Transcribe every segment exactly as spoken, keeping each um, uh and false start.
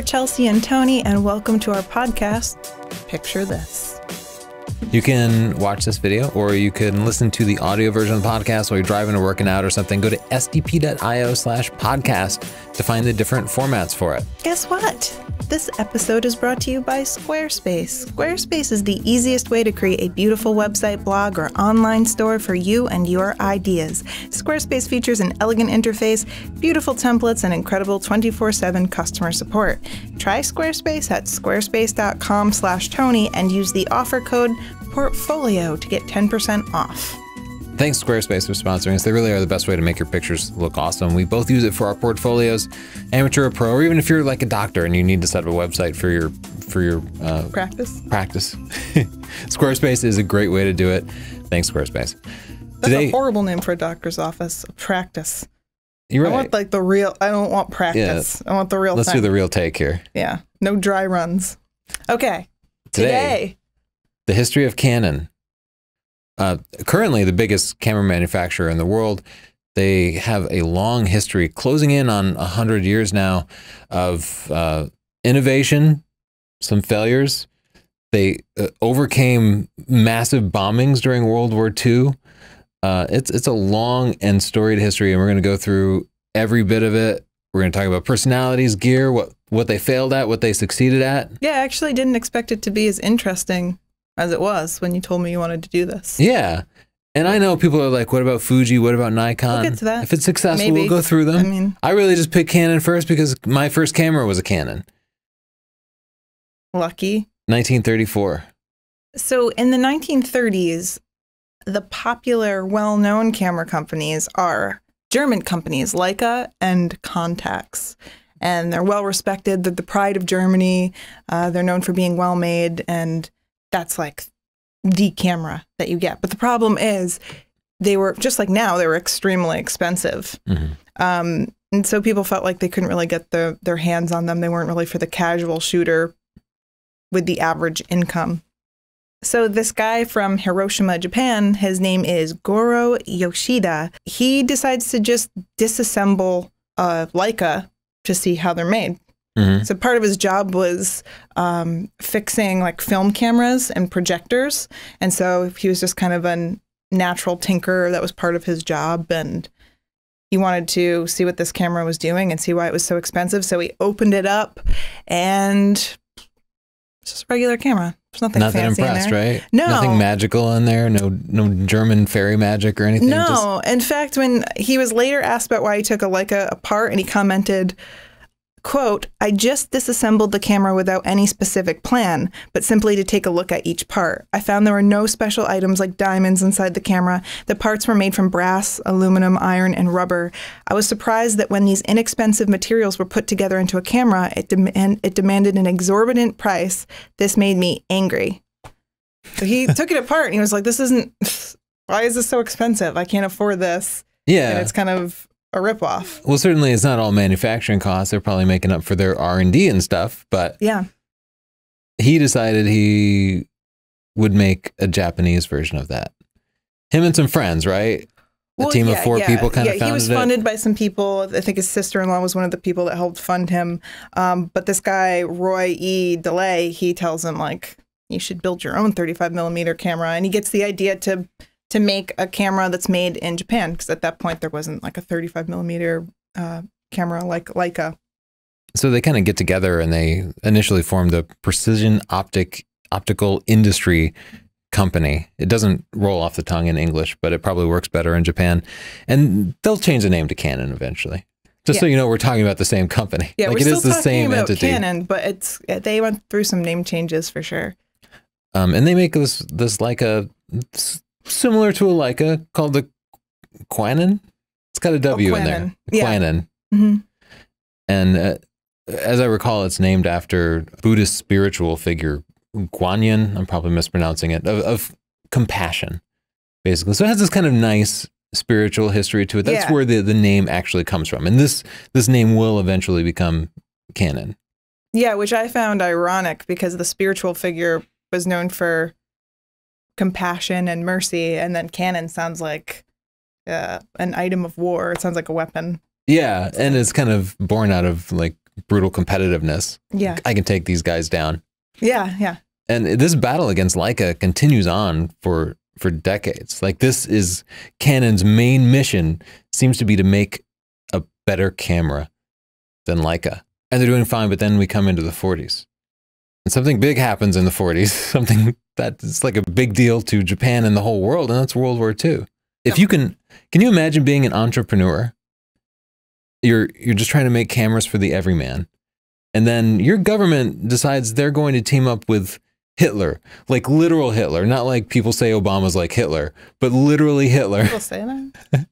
We're Chelsea and Tony, and welcome to our podcast, Picture This. You can watch this video, or you can listen to the audio version of the podcast while you're driving or working out or something. Go to sdp.io slash podcast to find the different formats for it. Guess what? This episode is brought to you by Squarespace. Squarespace is the easiest way to create a beautiful website, blog, or online store for you and your ideas. Squarespace features an elegant interface, beautiful templates, and incredible twenty-four seven customer support. Try Squarespace at squarespace.com slash Tony and use the offer code portfolio to get ten percent off. Thanks Squarespace for sponsoring us. They really are the best way to make your pictures look awesome. We both use it for our portfolios, amateur or pro, or even if you're like a doctor and you need to set up a website for your for your uh, practice. Practice. Squarespace is a great way to do it. Thanks Squarespace. That's Today, a horrible name for a doctor's office. Practice. You're right. I want like the real. I don't want practice. Yeah. I want the real. Let's time. do the real take here. Yeah. No dry runs. Okay. Today. Today the history of Canon. Uh, currently the biggest camera manufacturer in the world. They have a long history, closing in on one hundred years now of uh, innovation, some failures. They uh, overcame massive bombings during World War Two. Uh, it's, it's a long and storied history, and we're going to go through every bit of it. We're going to talk about personalities, gear, what, what they failed at, what they succeeded at. Yeah, I actually didn't expect it to be as interesting as it was when you told me you wanted to do this. Yeah. And I know people are like, what about Fuji? What about Nikon? We'll get to that. If it's successful, Maybe. we'll go through them. I mean, I really just picked Canon first because my first camera was a Canon. Lucky. nineteen thirty-four. So in the nineteen thirties, the popular, well-known camera companies are German companies, Leica and Contax. And they're well-respected. They're the pride of Germany. Uh, they're known for being well-made, and that's like the camera that you get. But the problem is they were, just like now, they were extremely expensive. Mm-hmm. Um, and so people felt like they couldn't really get the, their hands on them. They weren't really for the casual shooter with the average income. So this guy from Hiroshima, Japan, his name is Goro Yoshida. He decides to just disassemble uh, Leica to see how they're made. Mm-hmm. So part of his job was um, fixing like film cameras and projectors. And so he was just kind of a natural tinker. That was part of his job. And he wanted to see what this camera was doing and see why it was so expensive. So he opened it up, and it's just a regular camera. There's nothing, nothing fancy impressed, in there. Right? No. Nothing magical in there. No, no German fairy magic or anything. No. Just... In fact, when he was later asked about why he took a Leica apart, and he commented, quote, "I just disassembled the camera without any specific plan, but simply to take a look at each part. I found there were no special items like diamonds inside the camera. The parts were made from brass, aluminum, iron, and rubber. I was surprised that when these inexpensive materials were put together into a camera, it, dem and it demanded an exorbitant price. This made me angry." So he took it apart, and he was like, this isn't, why is this so expensive? I can't afford this. Yeah. And it's kind of a ripoff. Well, certainly it's not all manufacturing costs. They're probably making up for their R and D and stuff, but yeah, he decided he would make a Japanese version of that. Him and some friends, right? Well, a team yeah, of four yeah, people kind yeah, of founded it. He was funded it. by some people. I think his sister-in-law was one of the people that helped fund him. Um, but this guy, Roy E. DeLay, he tells him, like, you should build your own thirty-five millimeter camera. And he gets the idea to to make a camera that's made in Japan, because at that point there wasn't like a thirty-five millimeter uh, camera like Leica. So they kind of get together, and they initially formed the Precision Optic Optical Industry Company. It doesn't roll off the tongue in English, but it probably works better in Japan. And they'll change the name to Canon eventually. Just yeah. so you know, we're talking about the same company. Yeah, like we're it still is the talking same about entity. Canon, but it's they went through some name changes for sure. Um, and they make this this Leica. This, similar to a Leica called the Quanin. It's got a W oh, in there. Yeah. Quanin. Mm-hmm. And uh, as I recall, it's named after Buddhist spiritual figure Guanyin. I'm probably mispronouncing it. Of, of compassion, basically. So it has this kind of nice spiritual history to it. That's yeah. where the the name actually comes from. And this this name will eventually become Canon. Yeah, which I found ironic because the spiritual figure was known for compassion and mercy, and then Canon sounds like uh, an item of war. It sounds like a weapon. Yeah, and it's kind of born out of like brutal competitiveness. Yeah. I can take these guys down. Yeah, yeah. And this battle against Leica continues on for for decades. Like, this is Canon's main mission, seems to be to make a better camera than Leica. And they're doing fine, but then we come into the forties. And something big happens in the forties, something that's like a big deal to Japan and the whole world, and that's World War Two. If you can, can you imagine being an entrepreneur? You're, you're just trying to make cameras for the everyman. And then your government decides they're going to team up with Hitler, like literal Hitler, not like people say Obama's like Hitler, but literally Hitler. People say that.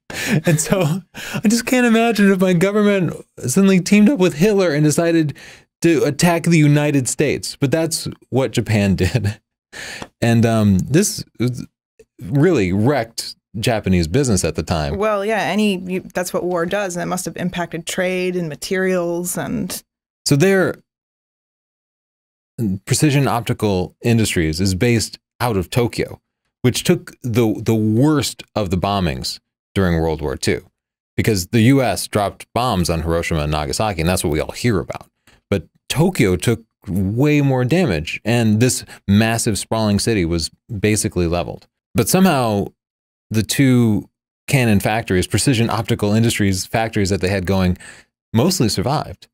And so I just can't imagine if my government suddenly teamed up with Hitler and decided to attack the United States. But that's what Japan did. And um, this really wrecked Japanese business at the time. Well, yeah, any you, that's what war does, and it must have impacted trade and materials. And so their Precision Optical Industries is based out of Tokyo, which took the the worst of the bombings during World War Two, because the U S dropped bombs on Hiroshima and Nagasaki, and that's what we all hear about. But Tokyo took way more damage, and this massive sprawling city was basically leveled. But somehow the two Canon factories, Precision Optical Industries factories that they had going, mostly survived.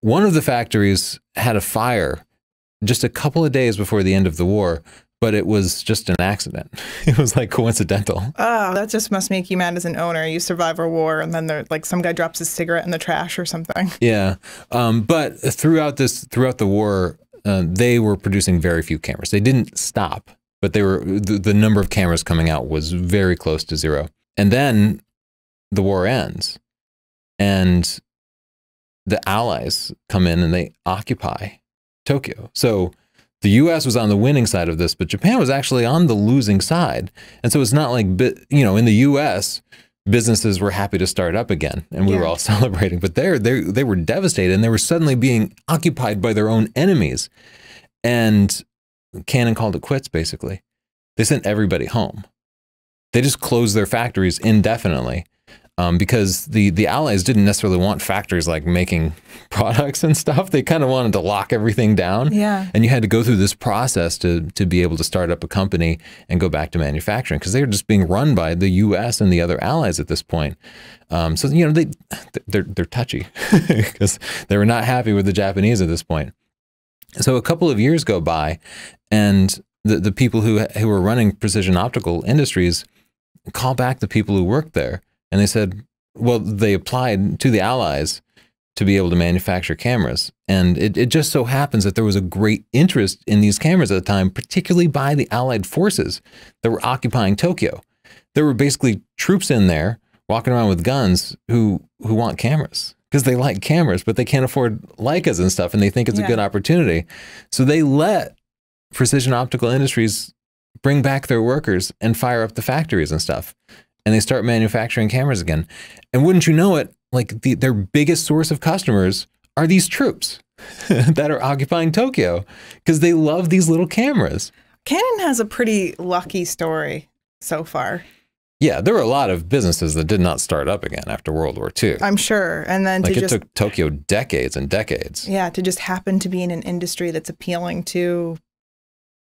One of the factories had a fire just a couple of days before the end of the war, but it was just an accident. It was like coincidental. Oh, that just must make you mad as an owner. You survive a war, and then there, like, some guy drops his cigarette in the trash or something. Yeah, um, but throughout this, throughout the war, uh, they were producing very few cameras. They didn't stop. But they were, the, the number of cameras coming out was very close to zero. And then the war ends, and the Allies come in and they occupy Tokyo. So the U S was on the winning side of this, but Japan was actually on the losing side. And so it's not like, you know, in the U S, businesses were happy to start up again, and we yeah. were all celebrating. But they they they were devastated, and they were suddenly being occupied by their own enemies. And Canon called it quits, basically. They sent everybody home. They just closed their factories indefinitely, um, because the, the Allies didn't necessarily want factories like making products and stuff. They kind of wanted to lock everything down. Yeah. And you had to go through this process to, to be able to start up a company and go back to manufacturing, because they were just being run by the U S and the other Allies at this point. Um, so, you know, they, they're, they're touchy because they were not happy with the Japanese at this point. So a couple of years go by, and the, the people who, who were running Precision Optical Industries call back the people who worked there. And they said, well, they applied to the Allies to be able to manufacture cameras. And it, it just so happens that there was a great interest in these cameras at the time, particularly by the Allied forces that were occupying Tokyo. There were basically troops in there walking around with guns who, who want cameras, because they like cameras, but they can't afford Leicas and stuff, and they think it's yeah. a good opportunity. So they let Precision Optical Industries bring back their workers and fire up the factories and stuff. And they start manufacturing cameras again. And wouldn't you know it, like the, their biggest source of customers are these troops that are occupying Tokyo, because they love these little cameras. Canon has a pretty lucky story so far. Yeah, there were a lot of businesses that did not start up again after World War Two. I'm sure. And then like to it just, took Tokyo decades and decades. Yeah, to just happen to be in an industry that's appealing to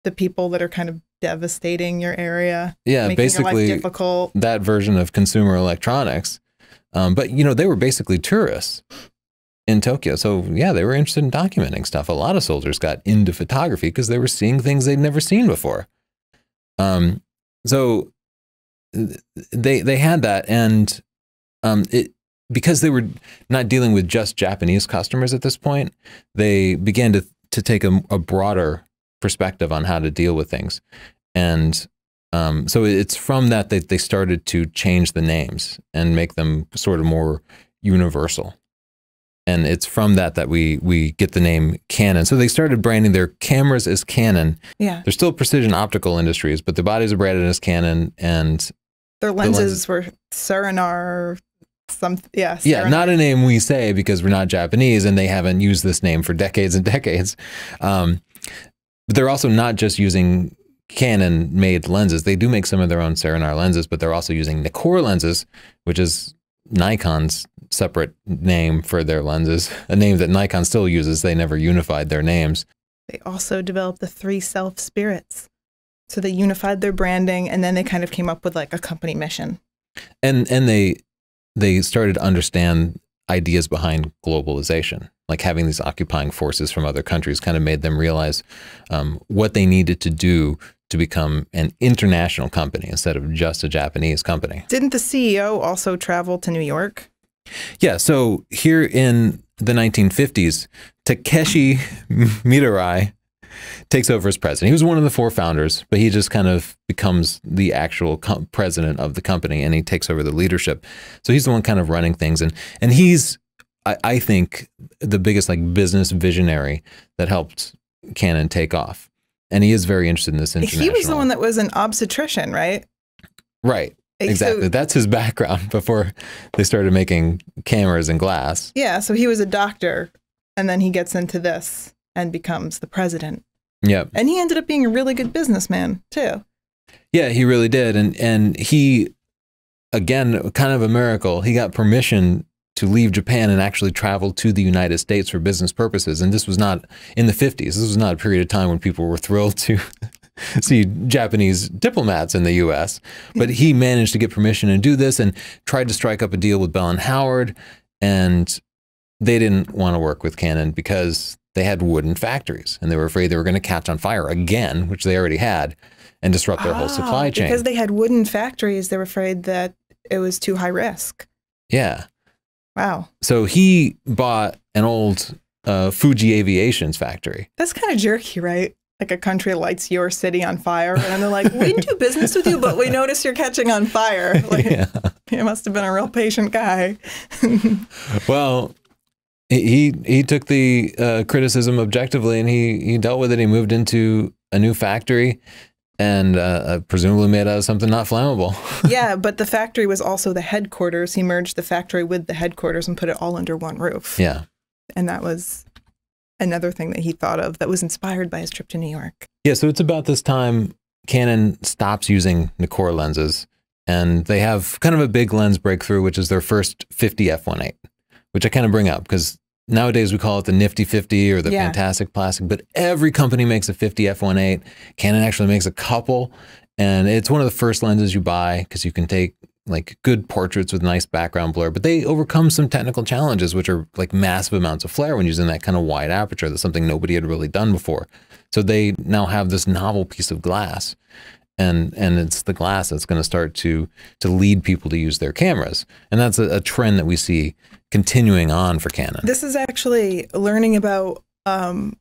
the people that are kind of devastating your area. Yeah, making basically your life difficult. That version of consumer electronics. Um, but, you know, they were basically tourists in Tokyo. So, yeah, they were interested in documenting stuff. A lot of soldiers got into photography because they were seeing things they'd never seen before. Um, so... They they had that, and um, it because they were not dealing with just Japanese customers at this point, they began to to take a, a broader perspective on how to deal with things, and um, so it's from that that they started to change the names and make them sort of more universal, and it's from that that we we get the name Canon. So they started branding their cameras as Canon. Yeah, they're still Precision Optical Industries, but the bodies are branded as Canon, and their lenses, the lenses were Serenar, some yeah. Serenar. Yeah, not a name we say because we're not Japanese, and they haven't used this name for decades and decades. Um, but they're also not just using Canon-made lenses. They do make some of their own Serenar lenses, but they're also using Nikkor lenses, which is Nikon's separate name for their lenses, a name that Nikon still uses. They never unified their names. They also developed the three self spirits. So they unified their branding, and then they kind of came up with like a company mission. And and they they started to understand ideas behind globalization, like having these occupying forces from other countries kind of made them realize um, what they needed to do to become an international company instead of just a Japanese company. Didn't the C E O also travel to New York? Yeah, so here in the nineteen fifties, Takeshi Mitarai takes over as president. He was one of the four founders, but he just kind of becomes the actual president of the company, and he takes over the leadership. So he's the one kind of running things, and and he's, I, I think, the biggest like business visionary that helped Canon take off. And he is very interested in this international. He was the one that was an obstetrician, right? Right. Exactly. So, that's his background before they started making cameras and glass. Yeah. So he was a doctor, and then he gets into this and becomes the president. Yep. And he ended up being a really good businessman too. Yeah, he really did. And, and he, again, kind of a miracle, he got permission to leave Japan and actually travel to the United States for business purposes. And this was not in the fifties. This was not a period of time when people were thrilled to see Japanese diplomats in the U S. But he managed to get permission and do this, and tried to strike up a deal with Bell and Howard. And they didn't want to work with Canon because they had wooden factories, and they were afraid they were going to catch on fire again, which they already had, and disrupt their ah, whole supply chain. Because they had wooden factories, they were afraid that it was too high risk. Yeah. Wow. So he bought an old uh, Fuji Aviation's factory. That's kind of jerky, right? Like a country lights your city on fire, and they're like, we didn't do business with you, but we notice you're catching on fire. Like, yeah. He must have been a real patient guy. Well, he he took the uh, criticism objectively, and he, he dealt with it. He moved into a new factory, and uh, presumably made out of something not flammable. Yeah, but the factory was also the headquarters. He merged the factory with the headquarters and put it all under one roof. Yeah. And that was another thing that he thought of that was inspired by his trip to New York. Yeah, so it's about this time Canon stops using Nikkor lenses, and they have kind of a big lens breakthrough, which is their first fifty F one eight, which I kind of bring up because nowadays we call it the nifty fifty or the yeah. fantastic plastic, but every company makes a fifty F one eight. Canon actually makes a couple, and it's one of the first lenses you buy because you can take like good portraits with nice background blur, but they overcome some technical challenges, which are like massive amounts of flare when using that kind of wide aperture. That's something nobody had really done before. So they now have this novel piece of glass, and and it's the glass that's going to start to to lead people to use their cameras. And that's a, a trend that we see continuing on for Canon. This is actually learning about um,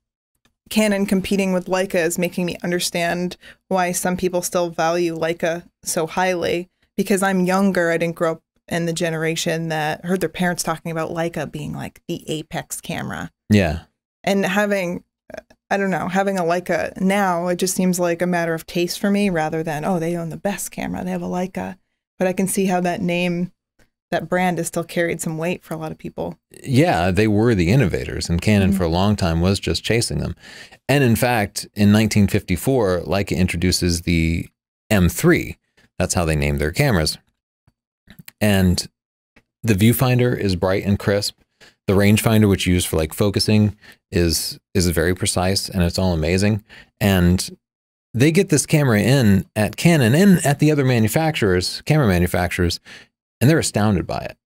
Canon competing with Leica is making me understand why some people still value Leica so highly, because I'm younger. I didn't grow up in the generation that heard their parents talking about Leica being like the apex camera. Yeah. And having, I don't know, having a Leica now, it just seems like a matter of taste for me rather than, oh, they own the best camera, they have a Leica. But I can see how that name, that brand has still carried some weight for a lot of people. Yeah, they were the innovators, and Canon mm-hmm. for a long time was just chasing them. And in fact, in nineteen fifty-four, Leica introduces the M three. That's how they named their cameras. And the viewfinder is bright and crisp. The rangefinder, which you use for like focusing, is is very precise, and it's all amazing. And they get this camera in at Canon and at the other manufacturers, camera manufacturers, and they're astounded by it.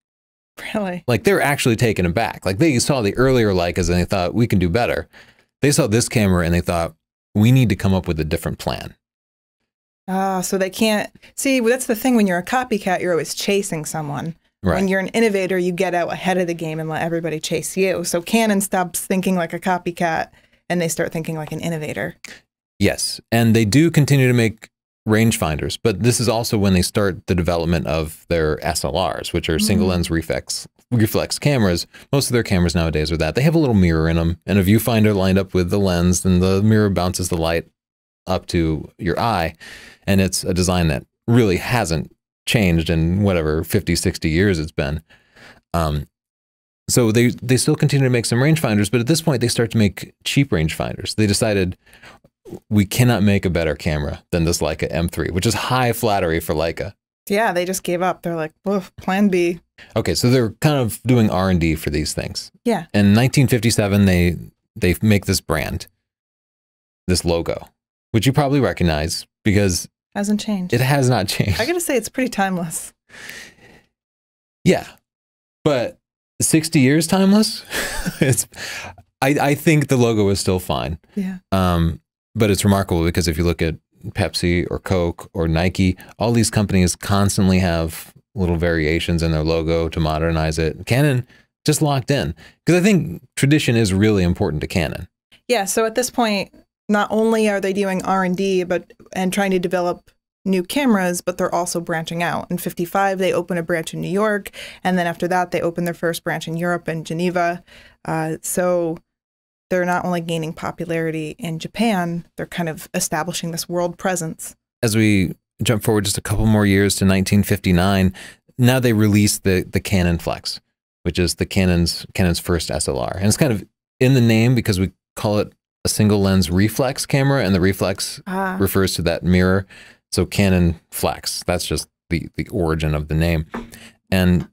Really? Like, they're actually taken aback. Like, they saw the earlier Leicas and they thought, we can do better. They saw this camera and they thought, we need to come up with a different plan. Ah, uh, so they can't see. That's the thing. When you're a copycat, you're always chasing someone. Right. When you're an innovator, you get out ahead of the game and let everybody chase you. So Canon stops thinking like a copycat, and they start thinking like an innovator. Yes, and they do continue to make rangefinders, but this is also when they start the development of their S L Rs, which are mm-hmm. single lens reflex, reflex cameras. Most of their cameras nowadays are that. They have a little mirror in them and a viewfinder lined up with the lens, and the mirror bounces the light up to your eye. And it's a design that really hasn't changed in whatever fifty, sixty years it's been. Um, so they they still continue to make some rangefinders, but at this point they start to make cheap rangefinders. They decided, we cannot make a better camera than this Leica M three, which is high flattery for Leica. Yeah, they just gave up. They're like, well, plan B. Okay, so they're kind of doing R and D for these things. Yeah. In nineteen fifty-seven, they they make this brand, this logo, which you probably recognize because it hasn't changed. It has not changed. I gotta say, it's pretty timeless. Yeah, but sixty years timeless. It's. I I think the logo is still fine. Yeah. Um, but it's remarkable because if you look at Pepsi or Coke or Nike, all these companies constantly have little variations in their logo to modernize it. Canon just locked in because I think tradition is really important to Canon. Yeah. So at this point, not only are they doing R and D, but and trying to develop new cameras, but they're also branching out. In fifty-five, they open a branch in New York, and then after that, they open their first branch in Europe and Geneva. Uh, so they're not only gaining popularity in Japan, they're kind of establishing this world presence. As we jump forward just a couple more years to nineteen fifty-nine, now they release the the Canon Flex, which is the Canon's Canon's first S L R, and it's kind of in the name because we call it a single lens reflex camera, and the reflex ah. refers to that mirror. So Canon Flex, that's just the the origin of the name, and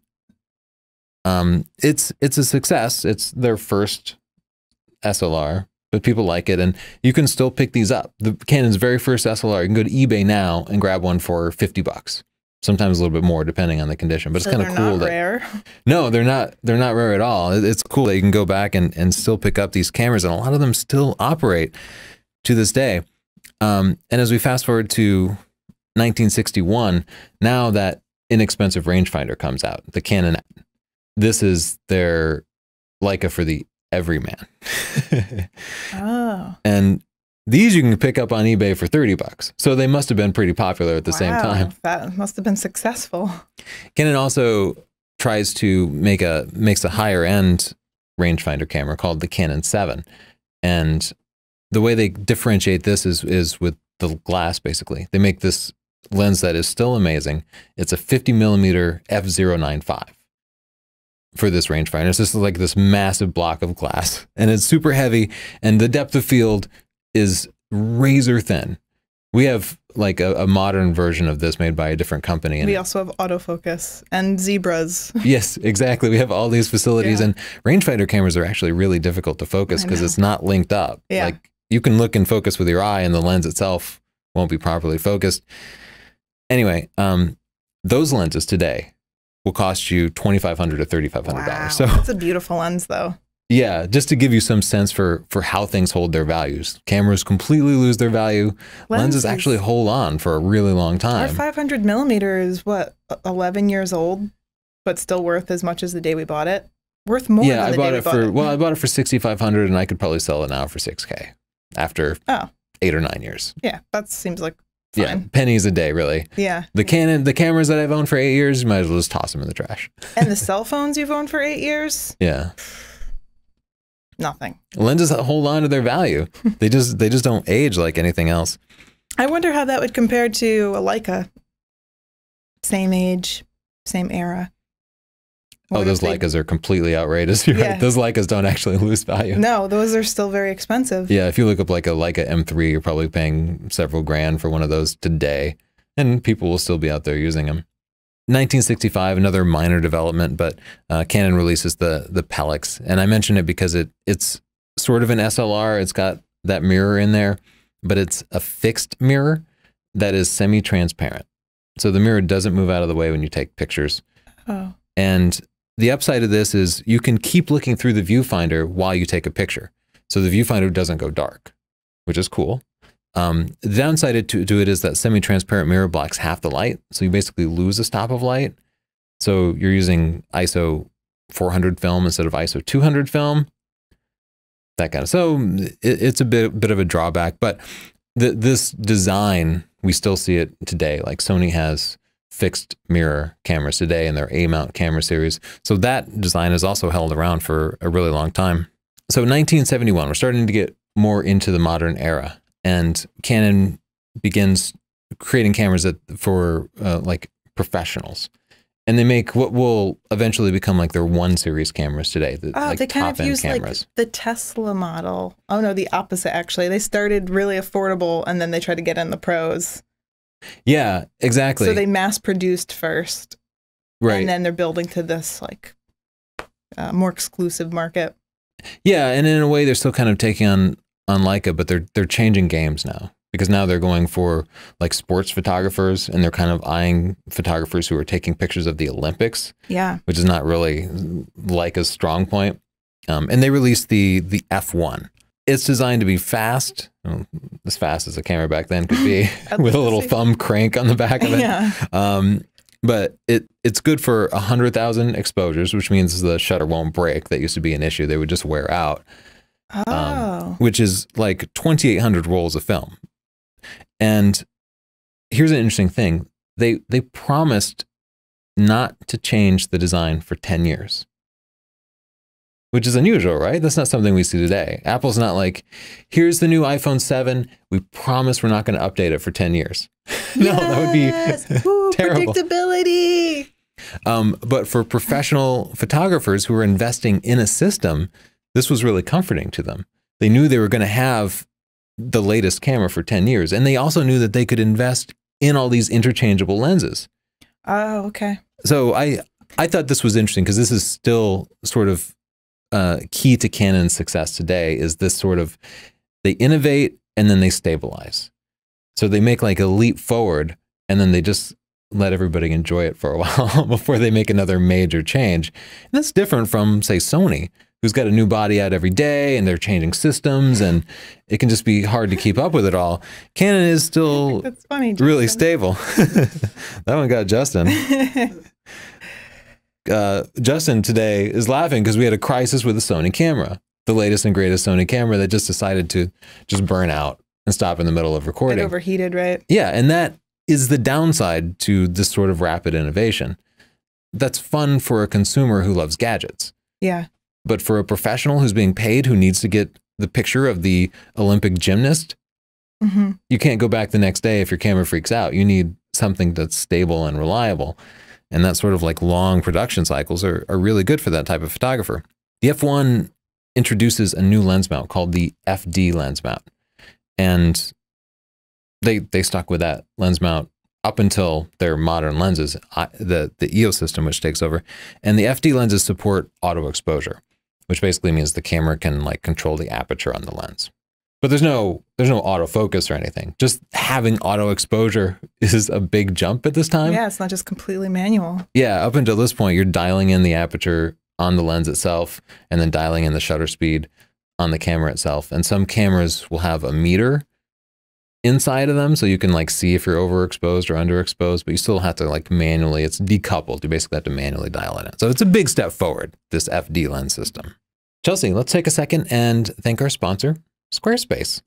um, it's it's a success. It's their first S L R, but people like it, and you can still pick these up. The Canon's very first S L R, you can go to eBay now and grab one for fifty bucks, sometimes a little bit more depending on the condition. But so it's kind of cool. Not that, rare. No, they're not. They're not rare at all. It's cool that you can go back and and still pick up these cameras, and a lot of them still operate to this day. Um, and as we fast forward to nineteen sixty-one, now that inexpensive rangefinder comes out, the Canonet. This is their Leica for the everyman. Oh. And these you can pick up on eBay for thirty bucks. So they must have been pretty popular at the wow, same time. That must have been successful. Canon also tries to make a makes a higher end rangefinder camera called the Canon seven, and the way they differentiate this is is with the glass, basically. They make this lens that is still amazing. It's a fifty millimeter f zero nine five for this rangefinder. It's just like this massive block of glass, and it's super heavy, and the depth of field is razor thin. We have like a, a modern version of this made by a different company. And we also have autofocus and zebras. Yes, exactly. We have all these facilities, yeah. And rangefinder cameras are actually really difficult to focus because it's not linked up. Yeah. Like, you can look and focus with your eye, and the lens itself won't be properly focused. Anyway, um, those lenses today will cost you twenty-five hundred dollars to thirty-five hundred dollars. Wow, so that's a beautiful lens, though. Yeah, just to give you some sense for for how things hold their values. Cameras completely lose their value. Lenses, lenses actually hold on for a really long time. Our five hundred millimeter is what, eleven years old, but still worth as much as the day we bought it. Worth more. Yeah, than the I bought day it we for bought it. Well, I bought it for sixty-five hundred dollars, and I could probably sell it now for six K. After oh. eight or nine years. Yeah, that seems like fine. Yeah, pennies a day, really. Yeah. The Canon, the cameras that I've owned for eight years, you might as well just toss them in the trash. And the cell phones you've owned for eight years. Yeah. Nothing. Lenses hold on to their value. They just they just don't age like anything else. I wonder how that would compare to a Leica. Same age, same era. What oh, those Leicas they... are completely outrageous. You're yeah. right. Those Leicas don't actually lose value. No, those are still very expensive. Yeah, if you look up like a Leica M three, you're probably paying several grand for one of those today, and people will still be out there using them. nineteen sixty-five, another minor development, but uh, Canon releases the the Pelix, and I mention it because it it's sort of an S L R. It's got that mirror in there, but it's a fixed mirror that is semi-transparent, so the mirror doesn't move out of the way when you take pictures. Oh. And the upside of this is you can keep looking through the viewfinder while you take a picture. So the viewfinder doesn't go dark, which is cool. Um, the downside to, to it is that semi-transparent mirror blocks half the light. So you basically lose a stop of light. So you're using I S O four hundred film instead of I S O two hundred film. That kind of, so it, it's a bit, bit of a drawback. But th this design, we still see it today. Like Sony has fixed mirror cameras today in their A-mount camera series. So that design is also held around for a really long time. So nineteen seventy-one, we're starting to get more into the modern era, and Canon begins creating cameras that for uh, like professionals, and they make what will eventually become like their one series cameras today. The, oh, like they kind of use like the Tesla model. Oh no, the opposite actually. They started really affordable, and then they tried to get in the pros. Yeah, exactly. So they mass produced first. Right. And then they're building to this like uh, more exclusive market. Yeah, and in a way, they're still kind of taking on on Leica, but they're they're changing games now, because now they're going for like sports photographers, and they're kind of eyeing photographers who are taking pictures of the Olympics. Yeah, which is not really Leica's strong point. Um, and they released the the F one. It's designed to be fast, well, as fast as a camera back then could be, with a little thumb crank on the back of it. Yeah. Um, but it it's good for a hundred thousand exposures, which means the shutter won't break. That used to be an issue; they would just wear out. Oh. Um, which is like twenty-eight hundred rolls of film. And here's an interesting thing: they they promised not to change the design for ten years. Which is unusual, right? That's not something we see today. Apple's not like, here's the new iPhone seven. We promise we're not going to update it for ten years. No, yes! That would be Ooh, terrible. Predictability. Um, but for professional photographers who are investing in a system, this was really comforting to them. They knew they were going to have the latest camera for ten years. And they also knew that they could invest in all these interchangeable lenses. Oh, okay. So I, I thought this was interesting, because this is still sort of Uh, key to Canon's success today, is this sort of, they innovate and then they stabilize. So they make like a leap forward and then they just let everybody enjoy it for a while before they make another major change. And that's different from, say, Sony, who's got a new body out every day and they're changing systems and it can just be hard to keep up with it all. Canon is still that's funny, really stable. That one got Justin. Uh, Justin today is laughing because we had a crisis with the Sony camera, the latest and greatest Sony camera that just decided to just burn out and stop in the middle of recording. It overheated, right? Yeah, and that is the downside to this sort of rapid innovation. That's fun for a consumer who loves gadgets. Yeah. But for a professional who's being paid, who needs to get the picture of the Olympic gymnast, mm-hmm. you can't go back the next day if your camera freaks out. You need something that's stable and reliable. And that sort of like long production cycles are, are really good for that type of photographer. The F one introduces a new lens mount called the F D lens mount. And they they stuck with that lens mount up until their modern lenses, the, the E O S system, which takes over. And the F D lenses support auto exposure, which basically means the camera can like control the aperture on the lens. But there's no there's no autofocus or anything. Just having auto exposure is a big jump at this time. Yeah, it's not just completely manual. Yeah, up until this point, you're dialing in the aperture on the lens itself and then dialing in the shutter speed on the camera itself. And some cameras will have a meter inside of them, so you can like see if you're overexposed or underexposed, but you still have to like manually, it's decoupled. You basically have to manually dial it in. So it's a big step forward, this F D lens system. Chelsea, let's take a second and thank our sponsor, Squarespace.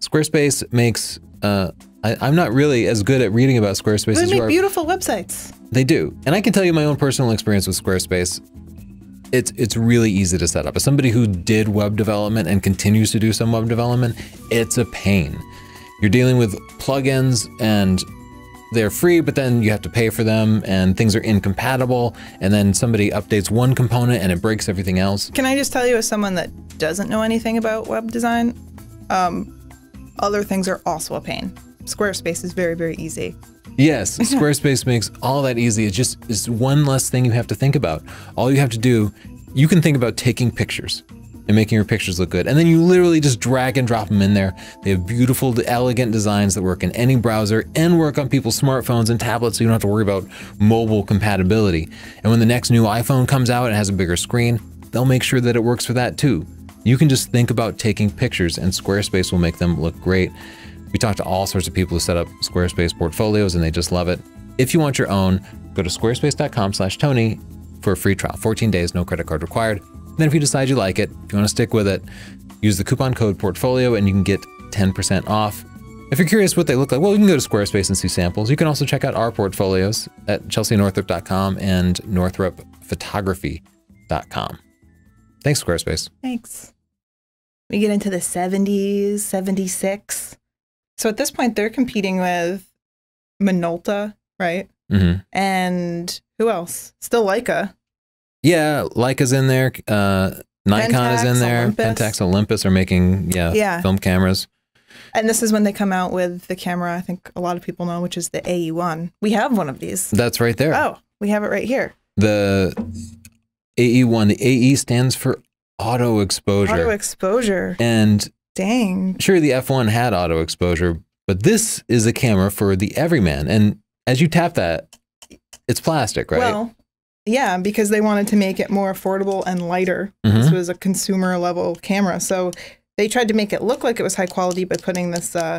Squarespace makes, uh, I, I'm not really as good at reading about Squarespace as you are. They make beautiful websites. They do. And I can tell you my own personal experience with Squarespace. It's, it's really easy to set up. As somebody who did web development and continues to do some web development, it's a pain. You're dealing with plugins and they're free, but then you have to pay for them and things are incompatible. And then somebody updates one component and it breaks everything else. Can I just tell you, as someone that doesn't know anything about web design, um, other things are also a pain. Squarespace is very, very easy. Yes, Squarespace makes all that easy. It's just it's one less thing you have to think about. All you have to do, you can think about taking pictures and making your pictures look good. And then you literally just drag and drop them in there. They have beautiful, elegant designs that work in any browser and work on people's smartphones and tablets, so you don't have to worry about mobile compatibility. And when the next new iPhone comes out and has a bigger screen, they'll make sure that it works for that too. You can just think about taking pictures and Squarespace will make them look great. We talked to all sorts of people who set up Squarespace portfolios and they just love it. If you want your own, go to squarespace dot com slash Tony for a free trial. fourteen days, no credit card required. Then if you decide you like it, if you want to stick with it, use the coupon code portfolio and you can get ten percent off. If you're curious what they look like, well, you can go to Squarespace and see samples. You can also check out our portfolios at chelsea northrup dot com and northrup photography dot com. Thanks, Squarespace. Thanks. We get into the seventies, seventy-six. So at this point, they're competing with Minolta, right? Mm-hmm. And who else? Still Leica. Yeah, Leica's in there, uh, Nikon Pentax, is in there, Olympus. Pentax, Olympus are making yeah, yeah film cameras. And this is when they come out with the camera I think a lot of people know, which is the A E one. We have one of these. That's right there. Oh, We have it right here. The A E one, the A E stands for auto exposure. Auto exposure. And dang. Sure, the F one had auto exposure, but this is a camera for the everyman. And as you tap that, it's plastic, right? Well, yeah, because they wanted to make it more affordable and lighter. Mm-hmm. This was a consumer level camera. So they tried to make it look like it was high quality by putting this uh,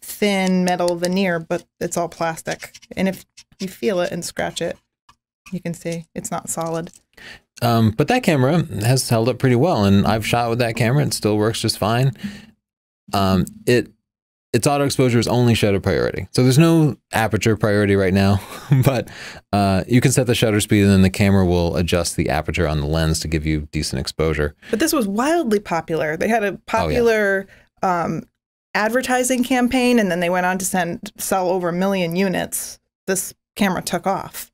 thin metal veneer, but it's all plastic. And if you feel it and scratch it, you can see it's not solid. Um, but that camera has held up pretty well, and I've shot with that camera. It still works just fine. Um, it its auto exposure is only shutter priority, so there's no aperture priority right now. But uh, you can set the shutter speed, and then the camera will adjust the aperture on the lens to give you decent exposure. But this was wildly popular. They had a popular oh, yeah. um, advertising campaign, and then they went on to send sell over a million units. This camera took off.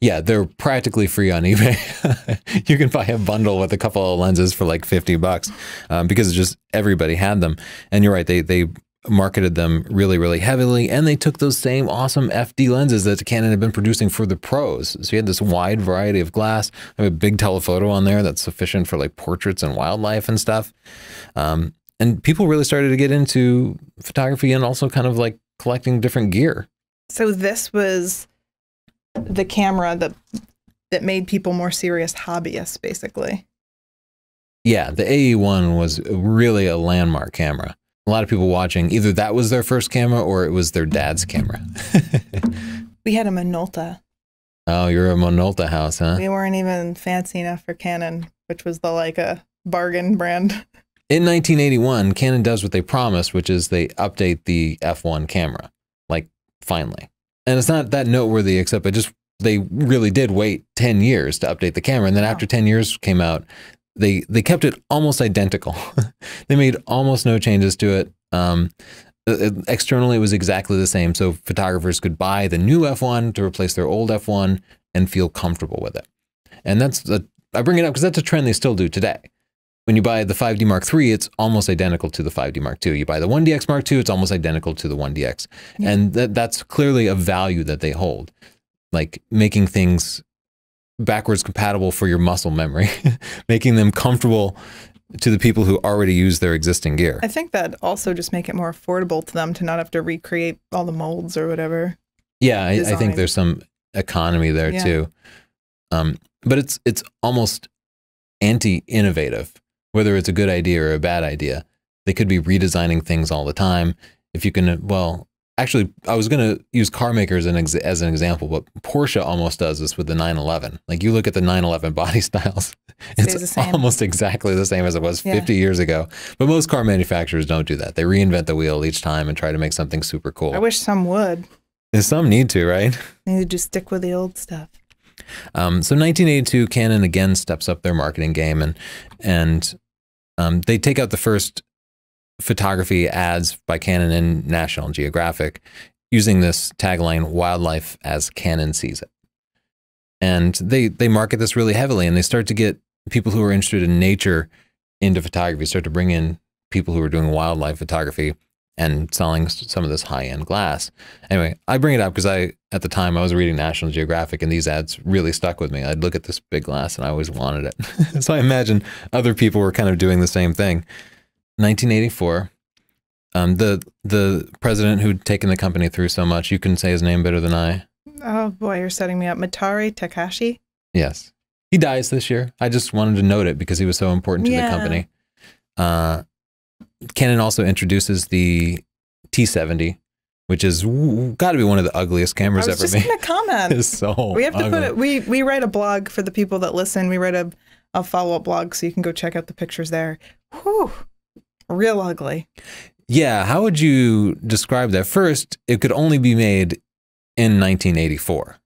Yeah, they're practically free on eBay. You can buy a bundle with a couple of lenses for like fifty bucks um, because just everybody had them. And you're right, they they marketed them really, really heavily. And they took those same awesome F D lenses that Canon had been producing for the pros. So you had this wide variety of glass. I have a big telephoto on there that's sufficient for like portraits and wildlife and stuff. Um, and people really started to get into photography and also kind of like collecting different gear. So this was the camera that that made people more serious hobbyists, basically. Yeah, the A E one was really a landmark camera. A lot of people watching, either that was their first camera or it was their dad's camera. We had a Minolta. Oh, you're a Minolta house, huh? We weren't even fancy enough for Canon, which was the Leica bargain brand. In nineteen eighty-one, Canon does what they promised, which is they update the F one camera, like finally. And it's not that noteworthy, except I just, they really did wait ten years to update the camera. And then wow. after ten years came out, they, they kept it almost identical. They made almost no changes to it. Um, it. Externally, it was exactly the same. So photographers could buy the new F one to replace their old F one and feel comfortable with it. And that's, the, I bring it up because that's a trend they still do today. When you buy the five D Mark three, it's almost identical to the five D Mark two. You buy the one D X Mark two, it's almost identical to the one D X. Yeah. And th that's clearly a value that they hold, like making things backwards compatible for your muscle memory, making them comfortable to the people who already use their existing gear. I think that also just make it more affordable to them to not have to recreate all the molds or whatever. Yeah, I, I think there's some economy there yeah. too. Um, but it's, it's almost anti-innovative. Whether it's a good idea or a bad idea, they could be redesigning things all the time. If you can, well, actually, I was going to use car makers an ex as an example, but Porsche almost does this with the nine eleven. Like you look at the nine eleven body styles, it's almost exactly the same as it was yeah. fifty years ago. But most car manufacturers don't do that. They reinvent the wheel each time and try to make something super cool. I wish some would. And some need to, right? They need to just stick with the old stuff. Um, so nineteen eighty-two, Canon again steps up their marketing game, and and um, they take out the first photography ads by Canon in National Geographic, using this tagline, "Wildlife as Canon sees it." And they they market this really heavily, and they start to get people who are interested in nature into photography. Start to bring in people who are doing wildlife photography and selling some of this high-end glass. Anyway, I bring it up because I, at the time, I was reading National Geographic and these ads really stuck with me. I'd look at this big glass and I always wanted it. So I imagine other people were kind of doing the same thing. nineteen eighty-four, um, the the president who'd taken the company through so much, you can say his name better than I. Oh boy, you're setting me up. Mitarai, Takeshi? Yes. He dies this year. I just wanted to note it because he was so important to yeah. the company. Uh, Canon also introduces the T seventy, which is got to be one of the ugliest cameras ever made. I was just going to comment. It's so we have ugly. to put it. We we write a blog for the people that listen. We write a a follow up blog, so you can go check out the pictures there. Whew, real ugly. Yeah, how would you describe that? First, it could only be made in nineteen eighty-four.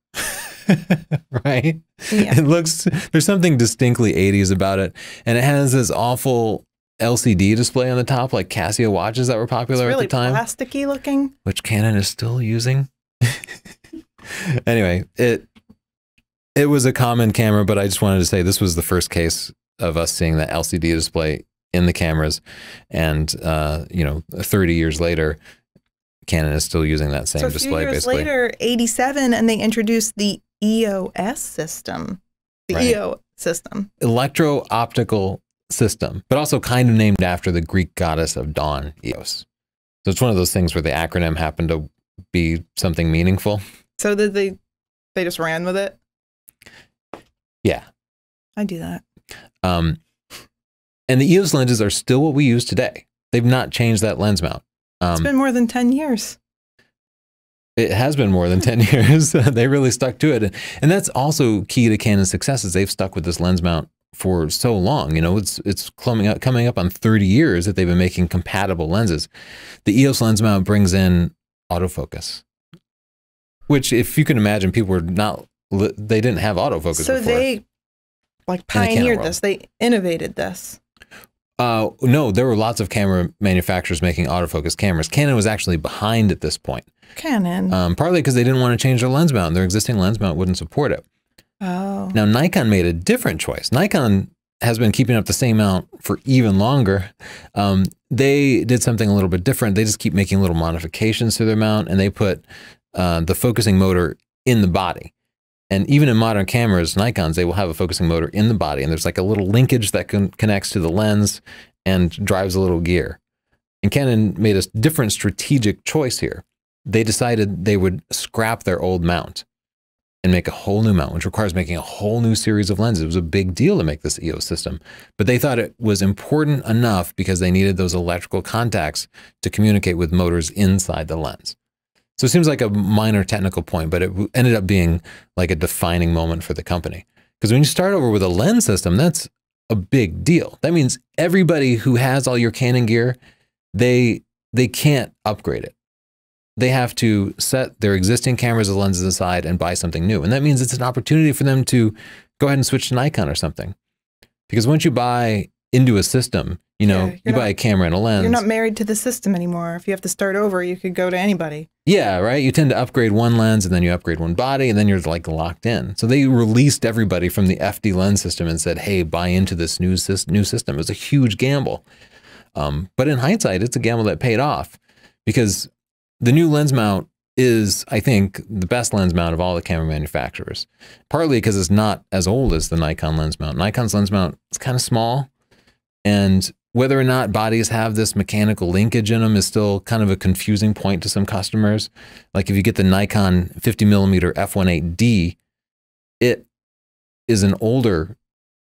Right? Yeah. It looks, there's something distinctly eighties about it, and it has this awful L C D display on the top, like Casio watches that were popular really at the time. It's really plasticky looking. Which Canon is still using. Anyway, it it was a common camera, but I just wanted to say this was the first case of us seeing that L C D display in the cameras. And, uh, you know, thirty years later, Canon is still using that same so display, basically. So a few years later, eighty-seven, and they introduced the E O S system, the right. E O system. Electro-optical system, but also kind of named after the Greek goddess of dawn, Eos. So it's one of those things where the acronym happened to be something meaningful. So did they, they just ran with it? Yeah. I do that. Um, and the E O S lenses are still what we use today. They've not changed that lens mount. Um, it's been more than ten years. It has been more than ten years. They really stuck to it. And that's also key to Canon's success is they've stuck with this lens mount for so long. You know, it's it's coming up, coming up on thirty years that they've been making compatible lenses. The E O S lens mount brings in autofocus, which if you can imagine, people were not, they didn't have autofocus so before. So they like pioneered this. They innovated this. Uh, no, there were lots of camera manufacturers making autofocus cameras. Canon was actually behind at this point. Canon. Um, partly because they didn't want to change their lens mount. Their existing lens mount wouldn't support it. Oh. Now, Nikon made a different choice. Nikon has been keeping up the same mount for even longer. Um, they did something a little bit different. They just keep making little modifications to their mount, and they put uh, the focusing motor in the body. And even in modern cameras, Nikons, they will have a focusing motor in the body, and there's like a little linkage that can, connects to the lens and drives a little gear. And Canon made a different strategic choice here. They decided they would scrap their old mount and make a whole new mount, which requires making a whole new series of lenses. It was a big deal to make this E O S system, but they thought it was important enough because they needed those electrical contacts to communicate with motors inside the lens. So it seems like a minor technical point, but it ended up being like a defining moment for the company. Because when you start over with a lens system, that's a big deal. That means everybody who has all your Canon gear, they, they can't upgrade it. They have to set their existing cameras and lenses aside and buy something new. And that means it's an opportunity for them to go ahead and switch to Nikon or something. Because once you buy into a system, you know, yeah, you buy not, a camera and a lens. You're not married to the system anymore. If you have to start over, you could go to anybody. Yeah, right? You tend to upgrade one lens and then you upgrade one body and then you're like locked in. So they released everybody from the F D lens system and said, hey, buy into this new, new system. It was a huge gamble. Um, but in hindsight, it's a gamble that paid off because the new lens mount is, I think, the best lens mount of all the camera manufacturers. Partly because it's not as old as the Nikon lens mount. Nikon's lens mount is kind of small. And whether or not bodies have this mechanical linkage in them is still kind of a confusing point to some customers. Like if you get the Nikon fifty millimeter F eighteen D, it is an older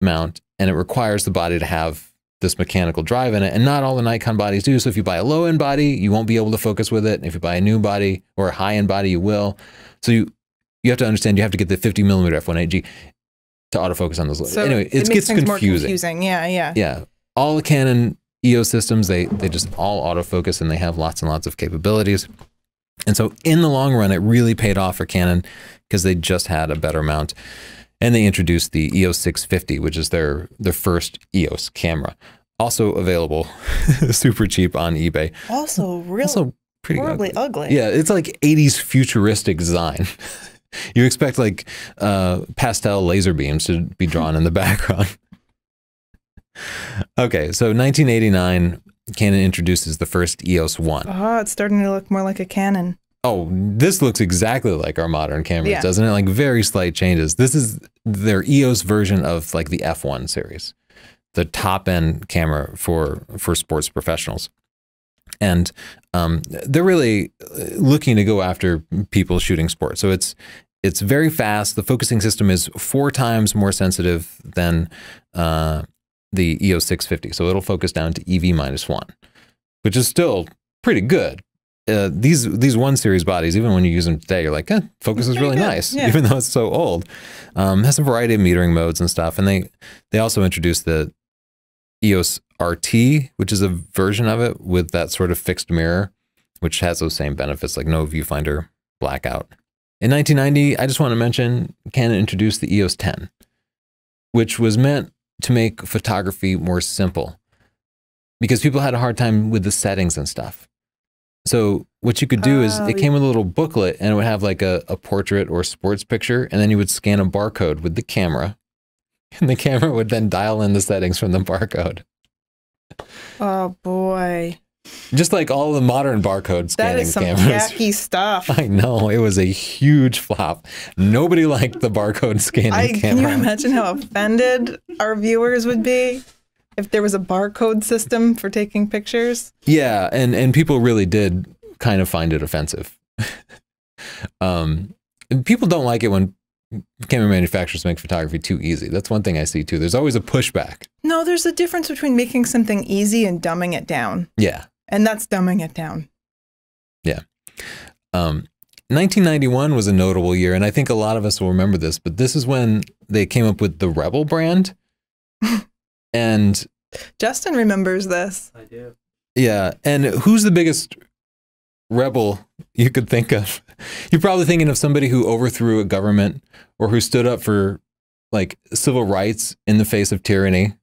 mount and it requires the body to have this mechanical drive in it. And not all the Nikon bodies do. So if you buy a low-end body, you won't be able to focus with it. And if you buy a new body or a high-end body, you will. So you, you have to understand you have to get the fifty millimeter F eighteen G to autofocus on those. So anyway, it, it gets confusing. More confusing. Yeah, yeah. Yeah. All the Canon E O S systems, they, they just all autofocus and they have lots and lots of capabilities. And so in the long run, it really paid off for Canon because they just had a better mount. And they introduced the E O S six fifty, which is their, their first E O S camera. Also available super cheap on eBay. Also really also pretty horribly ugly. ugly. Yeah, it's like eighties futuristic design. You expect like uh, pastel laser beams to be drawn in the background. Okay, so nineteen eighty-nine, Canon introduces the first E O S one. Oh, it's starting to look more like a Canon. Oh, this looks exactly like our modern cameras, yeah. Doesn't it? Like very slight changes. This is their E O S version of like the F one series, the top-end camera for, for sports professionals. And um, they're really looking to go after people shooting sports. So it's it's very fast. The focusing system is four times more sensitive than... Uh, the E O S six fifty. So it'll focus down to E V minus one, which is still pretty good. Uh, these these one series bodies, even when you use them today, you're like, eh, focus is really nice, yeah. Even though it's so old. Um, has a variety of metering modes and stuff. And they, they also introduced the E O S R T, which is a version of it with that sort of fixed mirror, which has those same benefits, like no viewfinder blackout. In nineteen ninety, I just want to mention, Canon introduced the E O S ten, which was meant to make photography more simple because people had a hard time with the settings and stuff. So what you could do is uh, it came with a little booklet and it would have like a, a portrait or sports picture. And then you would scan a barcode with the camera and the camera would then dial in the settings from the barcode. Oh boy. Just like all the modern barcode scanning cameras. That is some tacky stuff. I know. It was a huge flop. Nobody liked the barcode scanning I, camera. Can you imagine how offended our viewers would be if there was a barcode system for taking pictures? Yeah, and, and people really did kind of find it offensive. um, people don't like it when camera manufacturers make photography too easy. That's one thing I see, too. There's always a pushback. No, there's a difference between making something easy and dumbing it down. Yeah. And that's dumbing it down. Yeah. Um, nineteen ninety-one was a notable year, and I think a lot of us will remember this, but this is when they came up with the Rebel brand. And Justin remembers this. I do. Yeah. And who's the biggest rebel you could think of? You're probably thinking of somebody who overthrew a government or who stood up for like civil rights in the face of tyranny.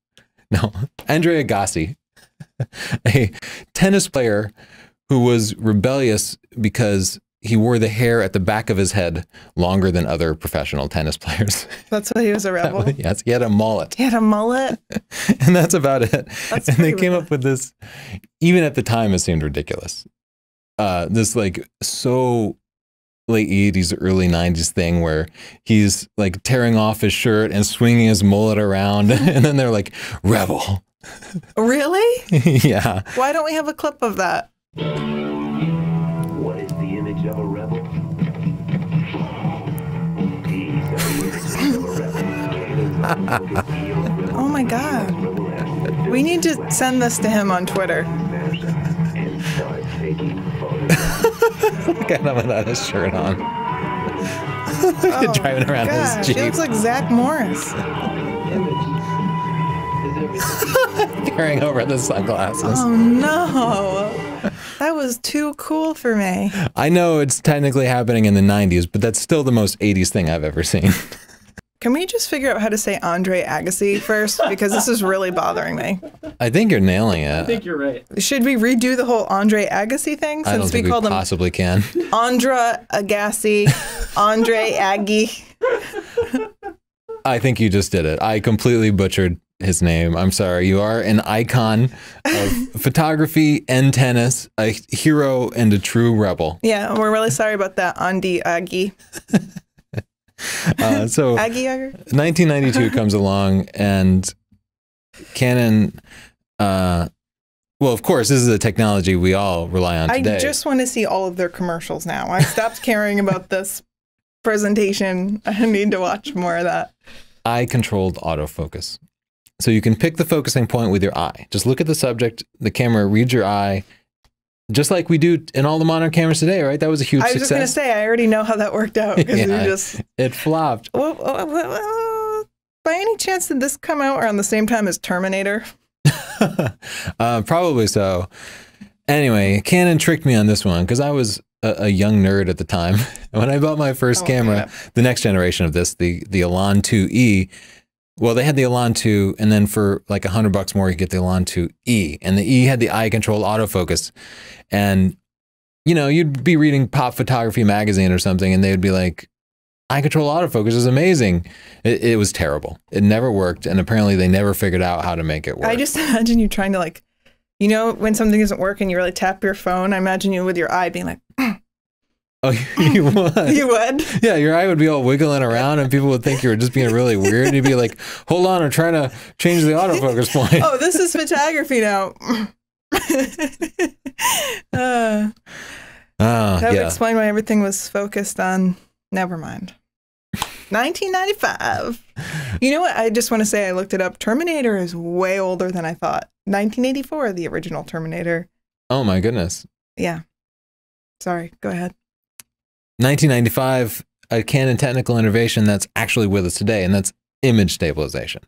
No, Andre Agassi, a tennis player who was rebellious because he wore the hair at the back of his head longer than other professional tennis players. That's why he was a rebel? Was, yes, he had a mullet. He had a mullet? And that's about it. That's and they came up with this, even at the time it seemed ridiculous. Uh, this like so late eighties, early nineties thing where he's like tearing off his shirt and swinging his mullet around. And then they're like, rebel. Really? Yeah. Why don't we have a clip of that? What is the image of a rebel? Oh my God. We need to send this to him on Twitter. Look at him without his shirt on. Oh, driving around gosh, his Jeep. He looks like Zach Morris. Carrying over the sunglasses. Oh no. That was too cool for me. I know it's technically happening in the nineties, but that's still the most eighties thing I've ever seen. Can we just figure out how to say Andre Agassi first? Because this is really bothering me. I think you're nailing it. I think you're right. Should we redo the whole Andre Agassi thing? Since I don't think we, we called possibly him can. Andra Agassi, Andre Aggie. I think you just did it. I completely butchered his name. I'm sorry. You are an icon of photography and tennis, a hero and a true rebel. Yeah, we're really sorry about that, Andy Aggie. Uh, so nineteen ninety-two comes along and Canon, uh, well, of course, this is a technology we all rely on today. I just want to see all of their commercials now. I stopped caring about this presentation. I need to watch more of that. Eye-controlled autofocus. So you can pick the focusing point with your eye. Just look at the subject. The camera reads your eye. Just like we do in all the modern cameras today, right? That was a huge success. I was success. just going to say, I already know how that worked out. Because yeah, just... It flopped. Well, well, well, well, by any chance, did this come out around the same time as Terminator? uh, probably so. Anyway, Canon tricked me on this one because I was a, a young nerd at the time. When I bought my first oh, camera, yeah. the next generation of this, the, the Elan two E, well, they had the Elan two, and then for like a hundred bucks more, you get the Elan two E, and the E had the eye-controlled autofocus. And you know, you'd be reading Pop Photography magazine or something, and they would be like, "Eye-controlled autofocus is amazing." It, it was terrible. It never worked, and apparently, they never figured out how to make it work. I just imagine you trying to like, you know, when something isn't working, you really tap your phone. I imagine you with your eye being like. Mm. Oh, you would. You would? Yeah, your eye would be all wiggling around and people would think you were just being really weird. You'd be like, hold on, I'm trying to change the autofocus point. Oh, this is photography now. uh, uh, that yeah. would explain why everything was focused on, never mind. nineteen ninety-five. You know what? I just want to say I looked it up. Terminator is way older than I thought. nineteen eighty-four, the original Terminator. Oh, my goodness. Yeah. Sorry, go ahead. nineteen ninety-five, a Canon technical innovation that's actually with us today, and that's image stabilization.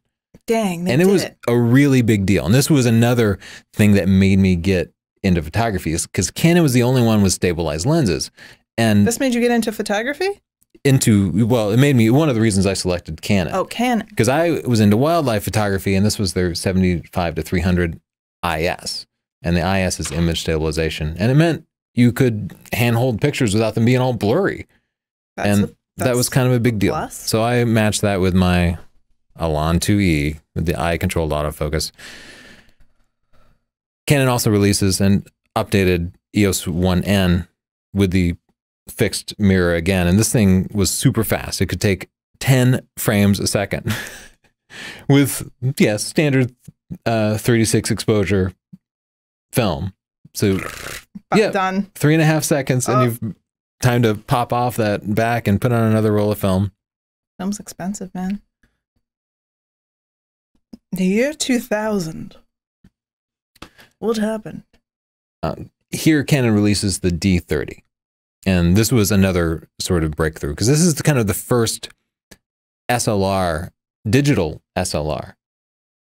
Dang, they did it. And it was a really big deal. And this was another thing that made me get into photography, is because Canon was the only one with stabilized lenses. And this made you get into photography? Into, well, it made me, one of the reasons I selected Canon. Oh, Canon. Because I was into wildlife photography, and this was their seventy-five to three hundred I S. And the I S is image stabilization. And it meant you could handhold pictures without them being all blurry. That's and a, that's that was kind of a big deal. Plus. So I matched that with my Elan two E with the eye-controlled autofocus. Canon also releases, and updated E O S one N with the fixed mirror again, and this thing was super fast. It could take ten frames a second with, yeah, standard uh, thirty-six exposure film. So, yeah, done. Three and a half seconds, oh. and you've time to pop off that back and put on another roll of film. Film's expensive, man. The year two thousand. What happened? Uh, here, Canon releases the D thirty. And this was another sort of breakthrough, because this is the, kind of the first S L R, digital S L R,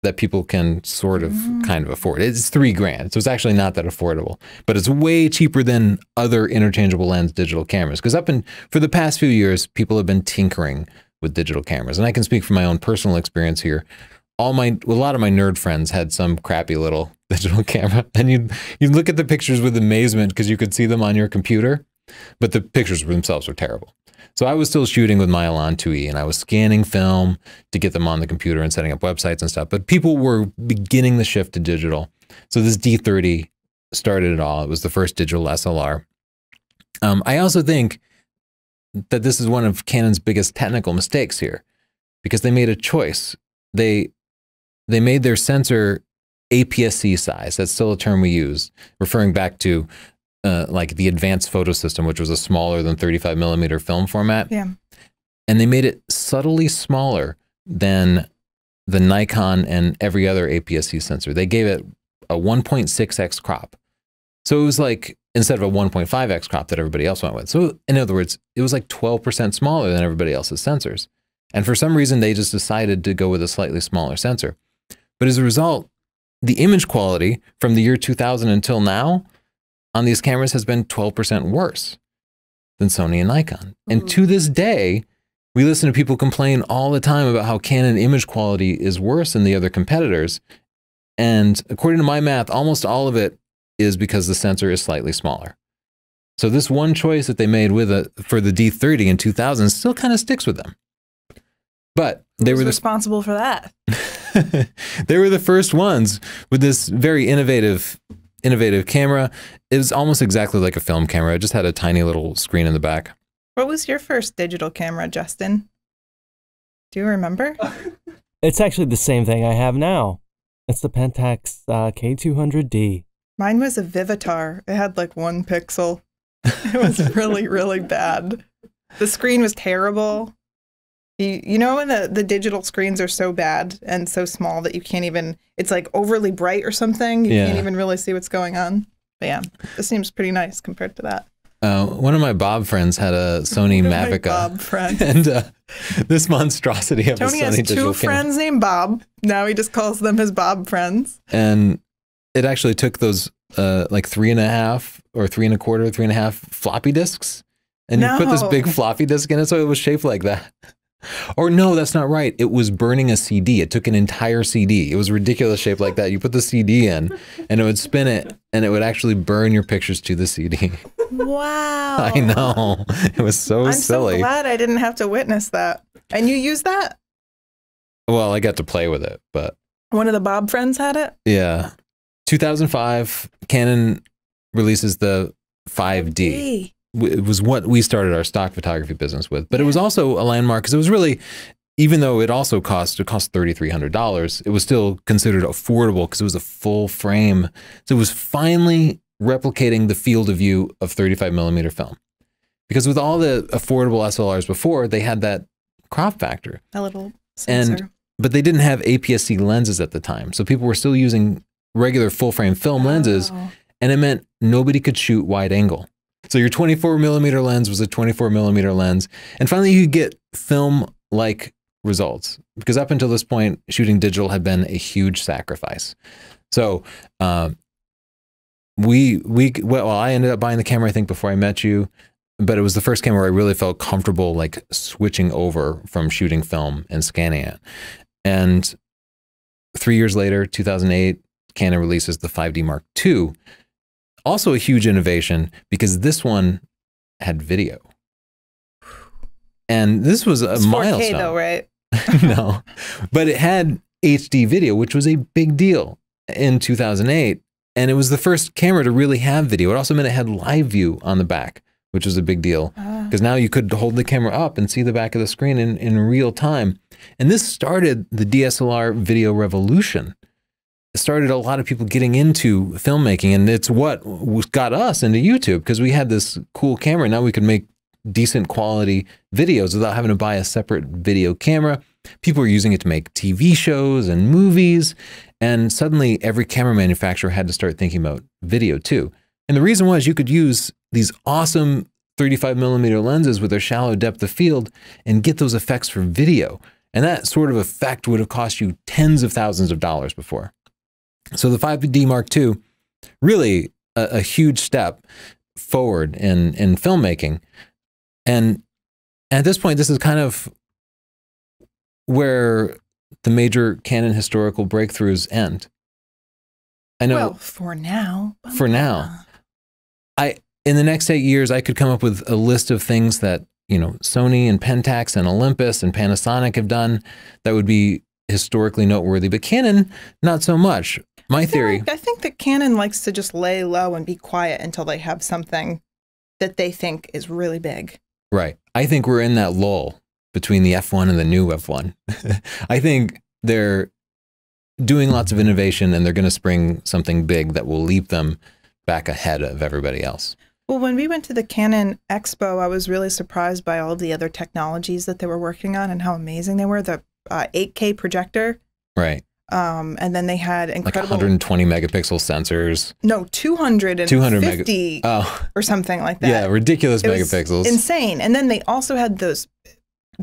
that people can sort of mm. kind of afford. It's three grand, so it's actually not that affordable, but it's way cheaper than other interchangeable lens digital cameras. Because up in, for the past few years, people have been tinkering with digital cameras. And I can speak from my own personal experience here. All my, a lot of my nerd friends had some crappy little digital camera, and you'd, you'd look at the pictures with amazement because you could see them on your computer, but the pictures themselves were terrible. So I was still shooting with my Elan two E, and I was scanning film to get them on the computer and setting up websites and stuff. But people were beginning the shift to digital. So this D thirty started it all. It was the first digital S L R. Um, I also think that this is one of Canon's biggest technical mistakes here, because they made a choice. They, they made their sensor A P S C size. That's still a term we use, referring back to Uh, like the advanced photo system, which was a smaller than thirty-five millimeter film format. Yeah. And they made it subtly smaller than the Nikon and every other A P S C sensor. They gave it a one point six X crop. So it was like, instead of a one point five X crop that everybody else went with. So in other words, it was like twelve percent smaller than everybody else's sensors. And for some reason, they just decided to go with a slightly smaller sensor. But as a result, the image quality from the year two thousand until now on these cameras has been twelve percent worse than Sony and Nikon. And to this day, we listen to people complain all the time about how Canon image quality is worse than the other competitors. And according to my math, almost all of it is because the sensor is slightly smaller. So this one choice that they made with a, for the D thirty in two thousand still kind of sticks with them. But they were responsible for that. They were the first ones with this very innovative innovative camera. It was almost exactly like a film camera. It just had a tiny little screen in the back. What was your first digital camera, Justin? Do you remember? It's actually the same thing I have now. It's the Pentax uh, K two hundred D. Mine was a Vivitar. It had like one pixel. It was really, really bad. The screen was terrible. You, you know when the, the digital screens are so bad and so small that you can't even, it's like overly bright or something. You yeah. can't even really see what's going on. But yeah, this seems pretty nice compared to that. Uh, one of my Bob friends had a Sony Mavica. Bob friend. And uh, this monstrosity of Tony a Sony has digital two friends camera. Named Bob. Now he just calls them his Bob friends. And it actually took those uh, like three and a half or three and a quarter, three and a half floppy disks. And no. you put this big floppy disk in it, so it was shaped like that. Or no, that's not right. It was burning a C D. It took an entire C D. It was ridiculous shape like that. You put the C D in and it would spin it and it would actually burn your pictures to the C D. Wow. I know. It was so I'm silly. I'm so glad I didn't have to witness that. And you used that? Well, I got to play with it, but. One of the Bob friends had it? Yeah. two thousand five, Canon releases the five D. It was what we started our stock photography business with, but it was also a landmark because it was really, even though it also cost, it cost thirty-three hundred dollars, it was still considered affordable because it was a full frame. So it was finally replicating the field of view of thirty-five millimeter film, because with all the affordable S L Rs before, they had that crop factor, a little sensor, and, but they didn't have A P S C lenses at the time. So people were still using regular full frame film oh. lenses, and it meant nobody could shoot wide angle. So your twenty-four millimeter lens was a twenty-four millimeter lens. And finally, you could get film-like results, because up until this point, shooting digital had been a huge sacrifice. So um, we, we well, I ended up buying the camera, I think, before I met you. But it was the first camera where I really felt comfortable like switching over from shooting film and scanning it. And three years later, two thousand eight, Canon releases the five D Mark two. Also a huge innovation, because this one had video. And this was a it's milestone. It's four K though, right? No. But it had H D video, which was a big deal in two thousand eight. And it was the first camera to really have video. It also meant it had live view on the back, which was a big deal, because uh. now you could hold the camera up and see the back of the screen in, in real time. And this started the D S L R video revolution. It started a lot of people getting into filmmaking, and it's what got us into YouTube, because we had this cool camera. Now we could make decent quality videos without having to buy a separate video camera. People were using it to make T V shows and movies, and suddenly every camera manufacturer had to start thinking about video too. And the reason was you could use these awesome thirty-five millimeter lenses with their shallow depth of field and get those effects for video. And that sort of effect would have cost you tens of thousands of dollars before. So the five D Mark two, really a, a huge step forward in, in filmmaking. And at this point, this is kind of where the major Canon historical breakthroughs end. I know. Well, for now. For now. I, in the next eight years, I could come up with a list of things that, you know, Sony and Pentax and Olympus and Panasonic have done that would be historically noteworthy, but Canon, not so much. My theory. Like, I think that Canon likes to just lay low and be quiet until they have something that they think is really big. Right. I think we're in that lull between the F one and the new F one. I think they're doing lots of innovation, and they're going to spring something big that will leap them back ahead of everybody else. Well, when we went to the Canon Expo, I was really surprised by all the other technologies that they were working on and how amazing they were. The uh, eight K projector. Right. Um, and then they had incredible... Like one hundred twenty megapixel sensors. No, two hundred fifty oh. or something like that. Yeah, ridiculous it megapixels. Insane. And then they also had those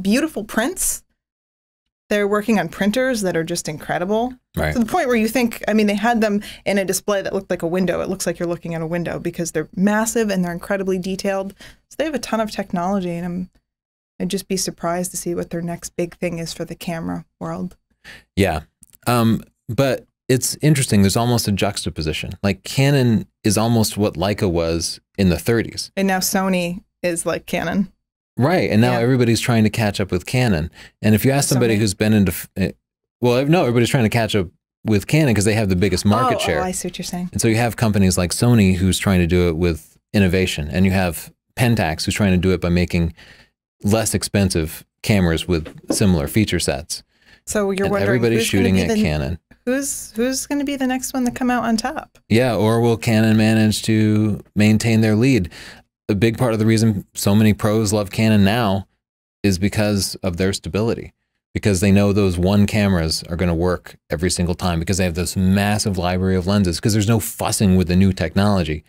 beautiful prints. They're working on printers that are just incredible. Right. To the point where you think, I mean, they had them in a display that looked like a window. It looks like you're looking at a window because they're massive and they're incredibly detailed. So they have a ton of technology, and I'm, I'd just be surprised to see what their next big thing is for the camera world. Yeah. Um, but it's interesting. There's almost a juxtaposition. Like Canon is almost what Leica was in the thirties. And now Sony is like Canon. Right. And now yeah. everybody's trying to catch up with Canon. And if you ask somebody Sony. who's been into, well, no, everybody's trying to catch up with Canon because they have the biggest market oh, share. Oh, I see what you're saying. And so you have companies like Sony who's trying to do it with innovation. And you have Pentax who's trying to do it by making less expensive cameras with similar feature sets. So you're and wondering everybody's who's shooting at the, Canon. Who's who's going to be the next one to come out on top? Yeah, or will Canon manage to maintain their lead? A big part of the reason so many pros love Canon now is because of their stability, because they know those one cameras are going to work every single time, because they have this massive library of lenses, because there's no fussing with the new technology.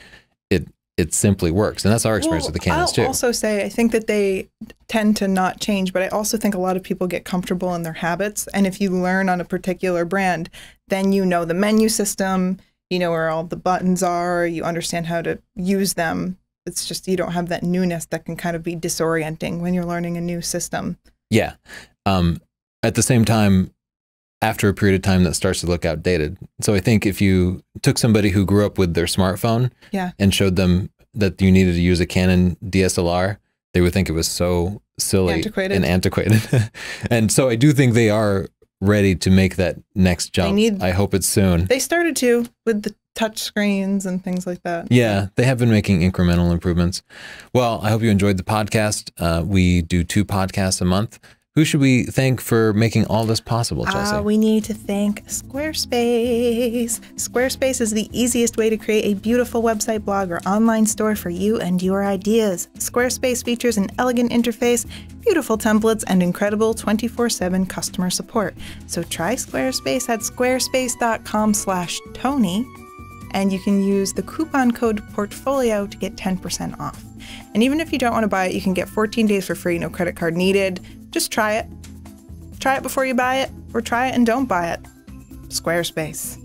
It it simply works. And that's our experience well, with the Canons I'll too. I'll also say, I think that they tend to not change, but I also think a lot of people get comfortable in their habits. And if you learn on a particular brand, then you know the menu system, you know where all the buttons are, you understand how to use them. It's just, you don't have that newness that can kind of be disorienting when you're learning a new system. Yeah. Um, at the same time, after a period of time, that starts to look outdated. So I think if you took somebody who grew up with their smartphone yeah. and showed them that you needed to use a Canon D S L R, they would think it was so silly antiquated. and antiquated. And so I do think they are ready to make that next jump. They need, I hope it's soon. They started to with the touch screens and things like that. Yeah, they have been making incremental improvements. Well, I hope you enjoyed the podcast. Uh, we do two podcasts a month. Who should we thank for making all this possible, Chelsea? Uh, we need to thank Squarespace. Squarespace is the easiest way to create a beautiful website, blog, or online store for you and your ideas. Squarespace features an elegant interface, beautiful templates, and incredible twenty-four seven customer support. So try Squarespace at squarespace dot com slash Tony, and you can use the coupon code PORTFOLIO to get ten percent off. And even if you don't want to buy it, you can get fourteen days for free, no credit card needed. Just try it. Try it before you buy it, or try it and don't buy it. Squarespace.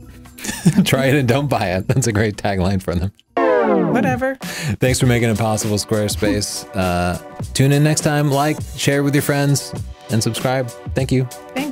Try it and don't buy it. That's a great tagline for them. Whatever. Thanks for making it possible, Squarespace. Uh, tune in next time. Like, share with your friends, and subscribe. Thank you. Thanks.